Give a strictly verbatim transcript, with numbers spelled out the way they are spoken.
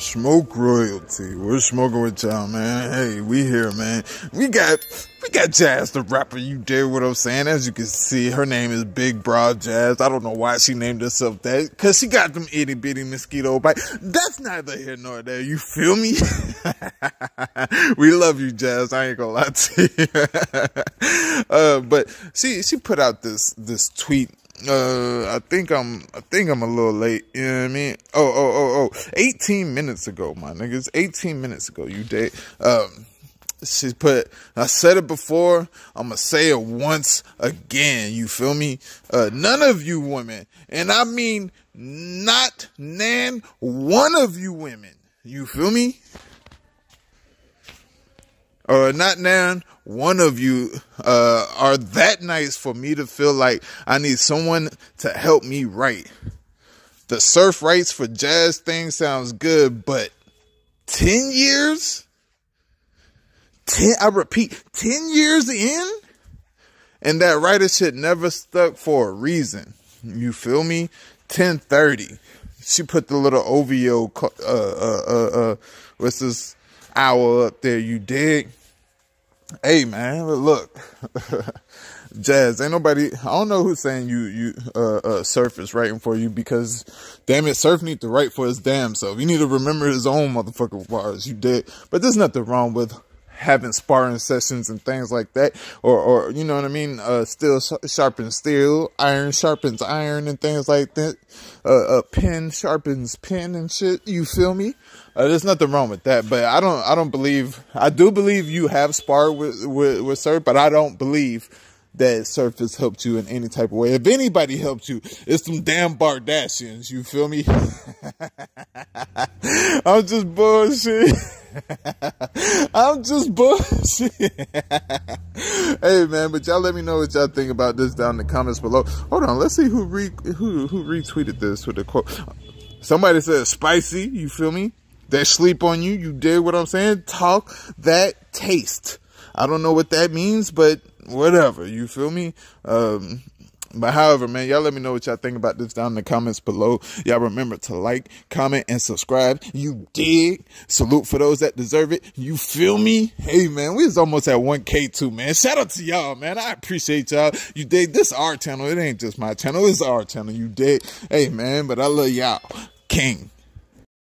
Smoke royalty. We're smoking with y'all, man. Hey, we here, man. We got we got Jazz the rapper. You dare what I'm saying? As you can see, her name is Big Broad Jazz. I don't know why she named herself that, because she got them itty bitty mosquito bites. That's neither here nor there. You feel me? We love you, Jazz. I ain't gonna lie to you. uh, but she she put out this this tweet. Uh, I think I'm, I think I'm a little late, you know what I mean? Oh, oh, oh, oh, eighteen minutes ago, my niggas, eighteen minutes ago, you date, um, she put, I said it before, I'm gonna say it once again, you feel me? Uh, none of you women, and I mean not nan, one of you women, you feel me? Or not nan, one of you uh, are that nice for me to feel like I need someone to help me write. The surf rights for Jazz thing sounds good, but ten years? ten, I repeat, ten years in? And that writer shit never stuck for a reason. You feel me? ten thirty. She put the little O V O, uh, uh, uh, uh, what's this hour up there, you dig? Hey man, look, Jazz, ain't nobody, I don't know who's saying you, you, uh, uh, Surf is writing for you, because damn it, Surf need to write for his damn self. He need to remember his own motherfucking bars, you dig? But there's nothing wrong with having sparring sessions and things like that, or, or, you know what I mean? Uh, steel sharpens steel, iron sharpens iron and things like that. Uh, uh, pen sharpens pen and shit, you feel me? Uh, there's nothing wrong with that, but I don't, I don't believe, I do believe you have sparred with, with, with Surf, but I don't believe that Surf has helped you in any type of way. If anybody helped you, it's them damn Kardashians, you feel me? I'm just bullshit. I'm just bullshit. Hey man, but y'all let me know what y'all think about this down in the comments below. Hold on, let's see who re who who retweeted this with a quote. Somebody said spicy, you feel me? That sleep on you, you dig what I'm saying? Talk that taste. I don't know what that means, but whatever, you feel me? Um, but however, man, y'all let me know what y'all think about this down in the comments below. Y'all remember to like, comment, and subscribe. You dig? Salute for those that deserve it. You feel me? Hey, man, we was almost at one K too, man. Shout out to y'all, man. I appreciate y'all. You dig? This our channel. It ain't just my channel. It's our channel. You dig? Hey, man, but I love y'all. King.